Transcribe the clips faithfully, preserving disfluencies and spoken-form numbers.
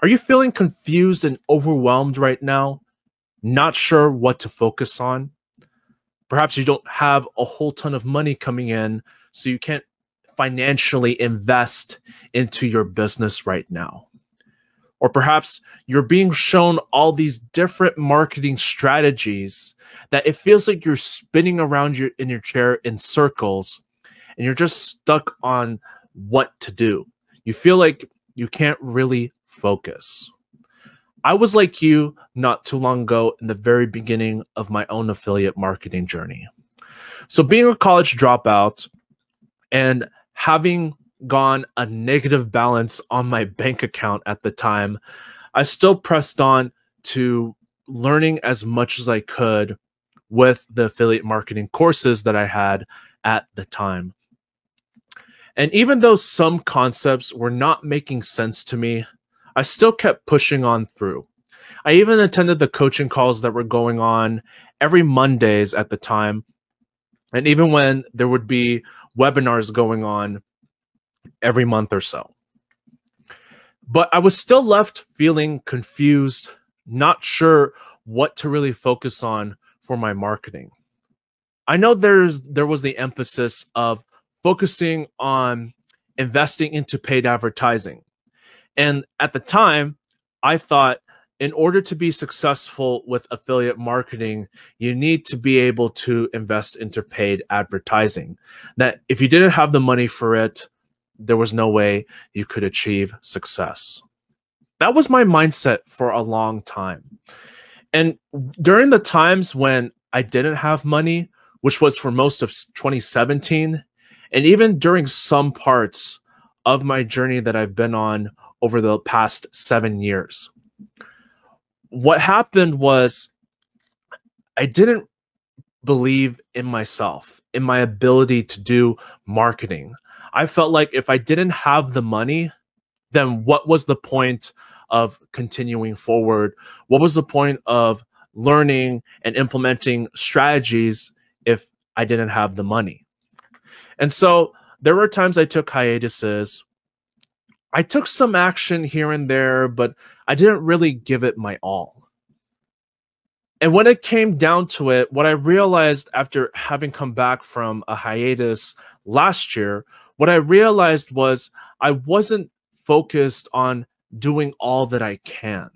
Are you feeling confused and overwhelmed right now? Not sure what to focus on? Perhaps you don't have a whole ton of money coming in, so you can't financially invest into your business right now. Or perhaps you're being shown all these different marketing strategies that it feels like you're spinning around your, in your chair in circles, and you're just stuck on what to do. You feel like you can't really focus. I was like you not too long ago in the very beginning of my own affiliate marketing journey. So being a college dropout and having gone a negative balance on my bank account at the time, I still pressed on to learning as much as I could with the affiliate marketing courses that I had at the time. And even though some concepts were not making sense to me, I still kept pushing on through. I even attended the coaching calls that were going on every Mondays at the time. And even when there would be webinars going on every month or so. But I was still left feeling confused, not sure what to really focus on for my marketing. I know there's there was the emphasis of focusing on investing into paid advertising. And at the time, I thought in order to be successful with affiliate marketing, you need to be able to invest into paid advertising. That if you didn't have the money for it, there was no way you could achieve success. That was my mindset for a long time. And during the times when I didn't have money, which was for most of twenty seventeen, and even during some parts of my journey that I've been on over the past seven years, what happened was I didn't believe in myself, in my ability to do marketing. I felt like if I didn't have the money, then what was the point of continuing forward? What was the point of learning and implementing strategies if I didn't have the money? And so there were times I took hiatuses. I took some action here and there, but I didn't really give it my all. And when it came down to it, what I realized after having come back from a hiatus last year, what I realized was I wasn't focused on doing all that I can.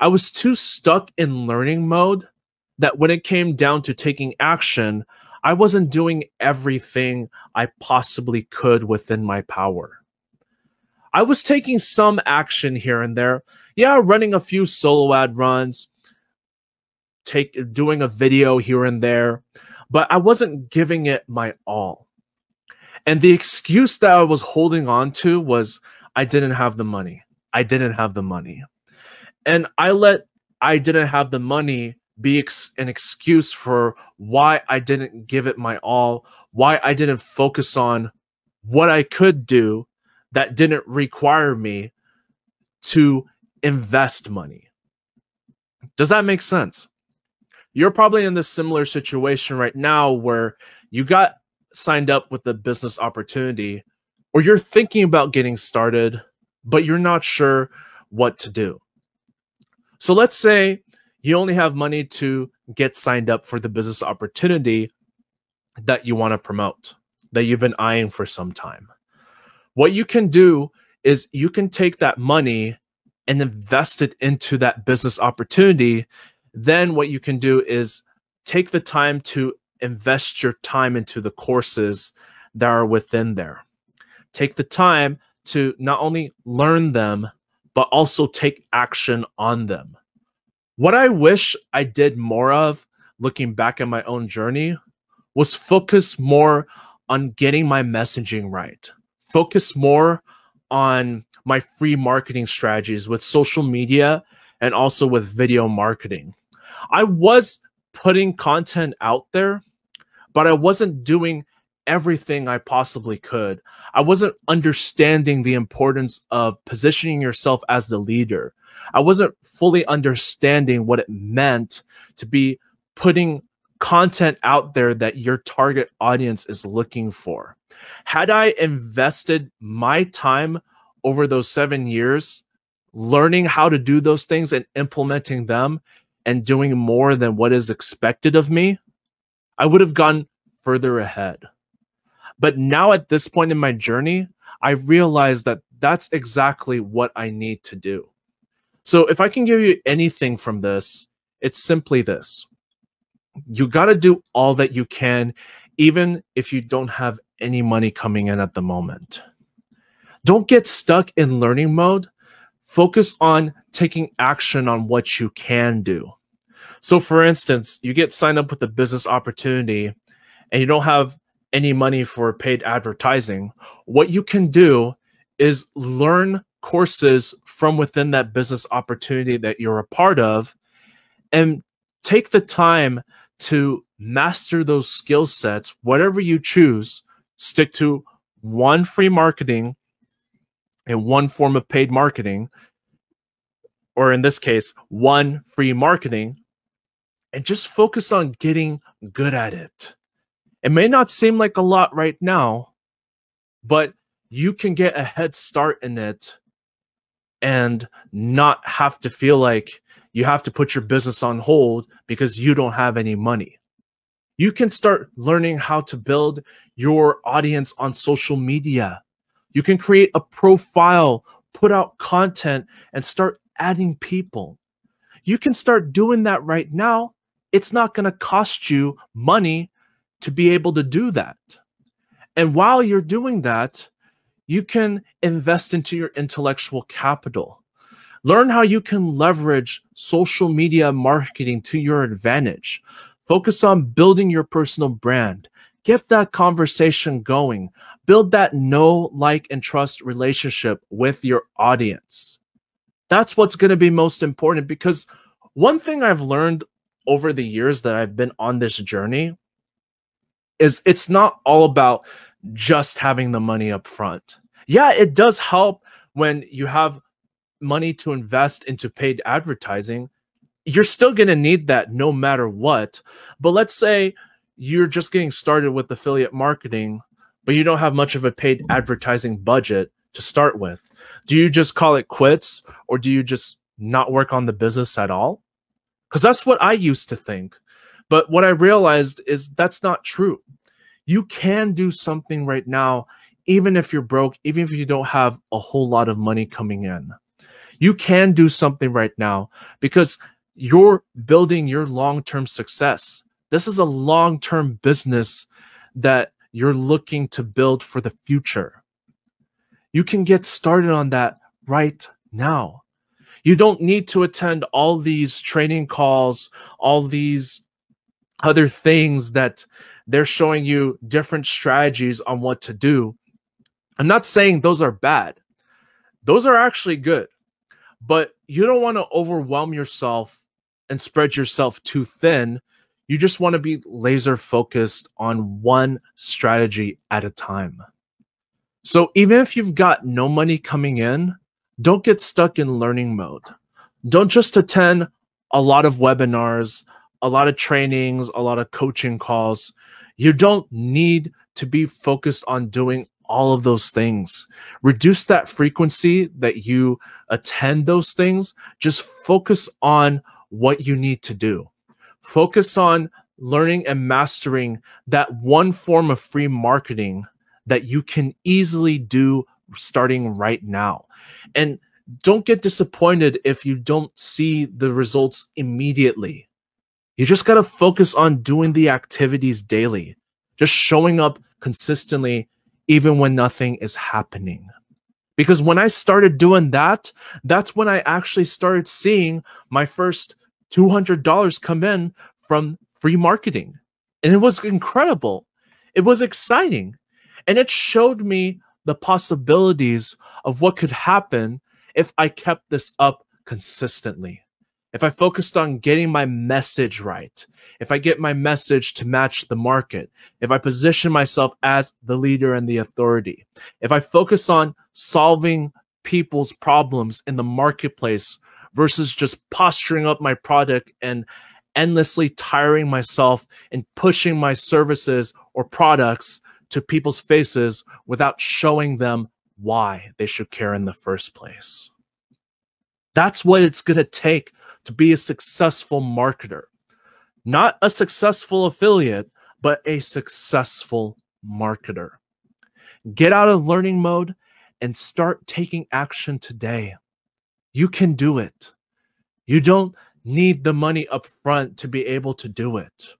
I was too stuck in learning mode that when it came down to taking action, I wasn't doing everything I possibly could within my power. I was taking some action here and there. Yeah, running a few solo ad runs, take, doing a video here and there, but I wasn't giving it my all. And the excuse that I was holding on to was I didn't have the money. I didn't have the money. And I let I didn't have the money be ex- an excuse for why I didn't give it my all, why I didn't focus on what I could do that didn't require me to invest money. Does that make sense? You're probably in this similar situation right now where you got signed up with the business opportunity, or you're thinking about getting started, but you're not sure what to do. So let's say you only have money to get signed up for the business opportunity that you want to promote, that you've been eyeing for some time. What you can do is you can take that money and invest it into that business opportunity. Then what you can do is take the time to invest your time into the courses that are within there. Take the time to not only learn them, but also take action on them. What I wish I did more of, looking back at my own journey, was focus more on getting my messaging right. Focus more on my free marketing strategies with social media and also with video marketing. I was putting content out there, but I wasn't doing everything I possibly could. I wasn't understanding the importance of positioning yourself as the leader. I wasn't fully understanding what it meant to be putting content out there that your target audience is looking for. Had I invested my time over those seven years learning how to do those things and implementing them and doing more than what is expected of me, I would have gone further ahead. But now at this point in my journey, I realize that that's exactly what I need to do. So if I can give you anything from this, it's simply this. You got to do all that you can, even if you don't have any money coming in at the moment. Don't get stuck in learning mode. Focus on taking action on what you can do. So for instance, you get signed up with a business opportunity and you don't have any money for paid advertising. What you can do is learn courses from within that business opportunity that you're a part of and take the time to master those skill sets, whatever you choose. Stick to one free marketing and one form of paid marketing, or in this case, one free marketing, and just focus on getting good at it. It may not seem like a lot right now, but you can get a head start in it and not have to feel like you have to put your business on hold because you don't have any money. You can start learning how to build your audience on social media. You can create a profile, put out content, and start adding people. You can start doing that right now. It's not going to cost you money to be able to do that. And while you're doing that, you can invest into your intellectual capital. Learn how you can leverage social media marketing to your advantage. Focus on building your personal brand. Get that conversation going. Build that know, like, and trust relationship with your audience. That's what's going to be most important, because one thing I've learned over the years that I've been on this journey is it's not all about just having the money up front. Yeah, it does help when you have money to invest into paid advertising. You're still going to need that no matter what. But let's say you're just getting started with affiliate marketing, but you don't have much of a paid advertising budget to start with. Do you just call it quits, or do you just not work on the business at all? Because that's what I used to think. But what I realized is that's not true. You can do something right now, even if you're broke, even if you don't have a whole lot of money coming in. You can do something right now because you're building your long-term success. This is a long-term business that you're looking to build for the future. You can get started on that right now. You don't need to attend all these training calls, all these other things that they're showing you different strategies on what to do. I'm not saying those are bad. Those are actually good. But you don't want to overwhelm yourself and spread yourself too thin. You just want to be laser focused on one strategy at a time. So even if you've got no money coming in, don't get stuck in learning mode. Don't just attend a lot of webinars, a lot of trainings, a lot of coaching calls. You don't need to be focused on doing all of those things. Reduce that frequency that you attend those things. Just focus on what you need to do. Focus on learning and mastering that one form of free marketing that you can easily do starting right now. And don't get disappointed if you don't see the results immediately. You just got to focus on doing the activities daily, just showing up consistently, even when nothing is happening. Because when I started doing that, that's when I actually started seeing my first two hundred dollars come in from free marketing. And it was incredible. It was exciting. And it showed me the possibilities of what could happen if I kept this up consistently. If I focused on getting my message right, if I get my message to match the market, if I position myself as the leader and the authority, if I focus on solving people's problems in the marketplace versus just posturing up my product and endlessly tiring myself and pushing my services or products to people's faces without showing them why they should care in the first place. That's what it's going to take to be a successful marketer. Not a successful affiliate, but a successful marketer. Get out of learning mode and start taking action today. You can do it. You don't need the money up front to be able to do it.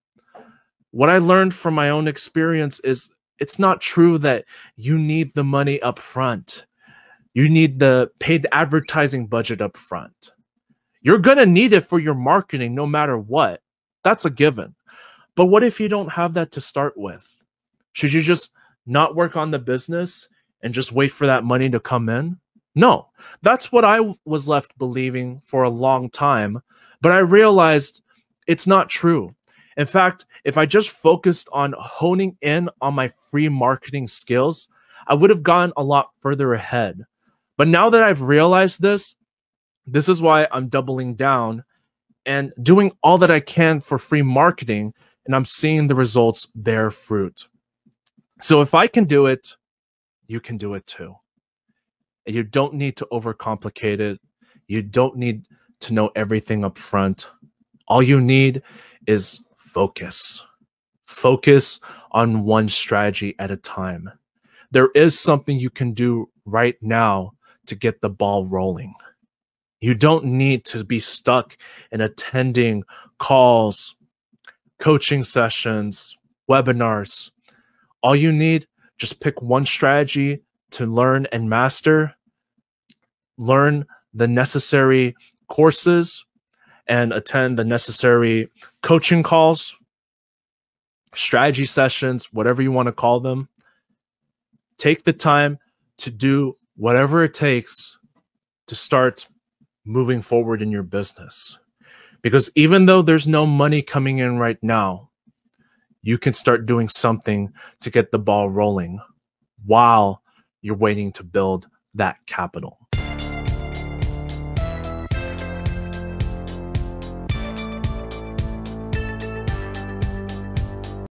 What I learned from my own experience is it's not true that you need the money up front. You need the paid advertising budget up front. You're going to need it for your marketing no matter what. That's a given. But what if you don't have that to start with? Should you just not work on the business and just wait for that money to come in? No, that's what I was left believing for a long time. But I realized it's not true. In fact, if I just focused on honing in on my free marketing skills, I would have gone a lot further ahead. But now that I've realized this, this is why I'm doubling down and doing all that I can for free marketing, and I'm seeing the results bear fruit. So if I can do it, you can do it too. And you don't need to overcomplicate it. You don't need to know everything up front. All you need is focus. Focus on one strategy at a time. There is something you can do right now to get the ball rolling. You don't need to be stuck in attending calls, coaching sessions, webinars. All you need, just pick one strategy to learn and master, learn the necessary courses, and attend the necessary coaching calls, strategy sessions, whatever you want to call them. Take the time to do whatever it takes to start moving forward in your business. Because even though there's no money coming in right now, you can start doing something to get the ball rolling while you're waiting to build that capital.